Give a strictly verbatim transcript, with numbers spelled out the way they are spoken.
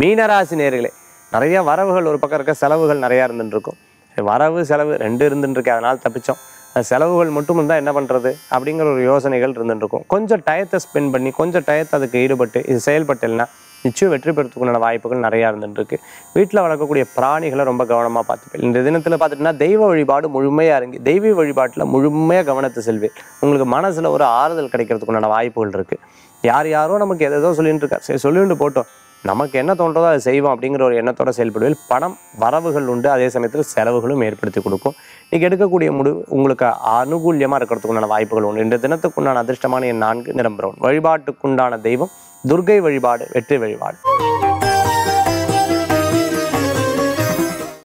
மீனராசி நேயர்களே, நிறைய வரவுகள் ஒரு பக்கம் இருக்க, செலவுகள் நிறையா இருந்துருக்கும். வரவு செலவு ரெண்டு இருந்துருக்கு, அதனால் தப்பிச்சோம். செலவுகள் மட்டும் இருந்தால் என்ன பண்ணுறது அப்படிங்கிற ஒரு யோசனைகள் இருந்துருக்கும். கொஞ்சம் டயத்தை ஸ்பெண்ட் பண்ணி கொஞ்சம் டயத்தை அதுக்கு ஈடுபட்டு இது செயல்பட்டலைன்னா நிச்சயம் வெற்றி பெறத்துக்குண்டான வாய்ப்புகள் நிறையா இருந்துருக்கு. வீட்டில் வளர்க்கக்கூடிய பிராணிகளை ரொம்ப கவனமாக பார்த்துப்பேன். இந்த தினத்தில் பார்த்துட்டுனா தெய்வ வழிபாடு முழுமையாக இறங்கி தெய்வ வழிபாட்டில் முழுமையாக கவனத்தை செல்வேன். உங்களுக்கு மனசில் ஒரு ஆறுதல் கிடைக்கிறதுக்குண்டான வாய்ப்புகள் இருக்குது. யார் யாரோ நமக்கு எதோ சொல்லிட்டு இருக்கா, சரி சொல்லிட்டு போட்டோம், நமக்கு என்ன தோன்றதோ அதை செய்வோம் அப்படிங்கிற ஒரு எண்ணத்தோட செயல்படுவில் பணம் வரவுகள் உண்டு. அதே சமயத்தில் செலவுகளும் ஏற்படுத்தி கொடுக்கும். நீங்கள் எடுக்கக்கூடிய முடிவு உங்களுக்கு அனுகூலியமாக இருக்கிறதுக்குண்டான வாய்ப்புகள் உண்டு. இந்த தினத்துக்குண்டான அதிர்ஷ்டமான என் நான்கு நிரம்புகிறோம். வழிபாட்டுக்குண்டான தெய்வம் துர்கை வழிபாடு, வெற்றி வழிபாடு.